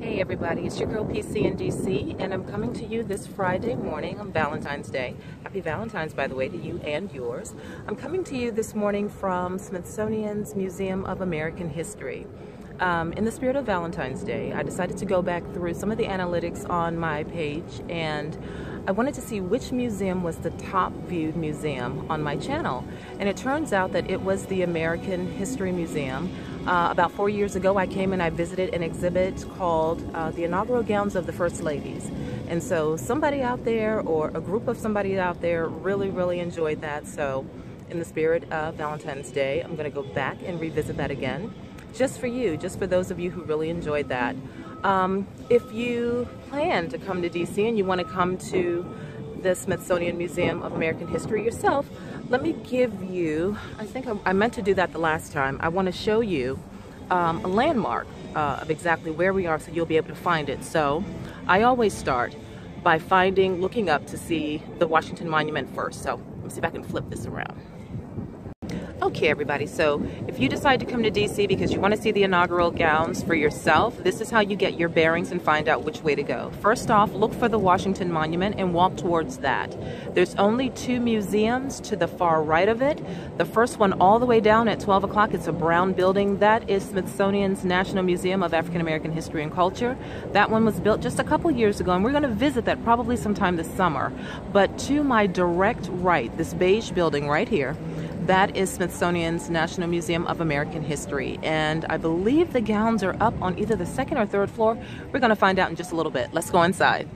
Hey everybody, it's your girl P.C. in DC, and I'm coming to you this Friday morning on Valentine's Day. Happy Valentine's, by the way, to you and yours. I'm coming to you this morning from Smithsonian's Museum of American History. In the spirit of Valentine's Day, I decided to go back through some of the analytics on my page, and I wanted to see which museum was the top viewed museum on my channel. And it turns out that it was the American History Museum. About 4 years ago, I came and I visited an exhibit called The Inaugural Gowns of the First Ladies. And so somebody out there, or a group of somebody out there, really, really enjoyed that. So in the spirit of Valentine's Day, I'm going to go back and revisit that again, just for you, just for those of you who really enjoyed that. If you plan to come to DC and you want to come to the Smithsonian Museum of American History yourself, let me give you, I think I meant to do that the last time. I want to show you a landmark of exactly where we are, so you'll be able to find it. So I always start by looking up to see the Washington Monument first. So let me see if I can flip this around. Okay everybody, so if you decide to come to DC because you want to see the inaugural gowns for yourself, this is how you get your bearings and find out which way to go. First off, look for the Washington Monument and walk towards that. There's only two museums to the far right of it. The first one all the way down at 12 o'clock, it's a brown building. That is Smithsonian's National Museum of African American History and Culture. That one was built just a couple years ago, and we're going to visit that probably sometime this summer. But to my direct right, this beige building right here, that is Smithsonian's National Museum of American History, and I believe the gowns are up on either the second or third floor. We're going to find out in just a little bit. Let's go inside.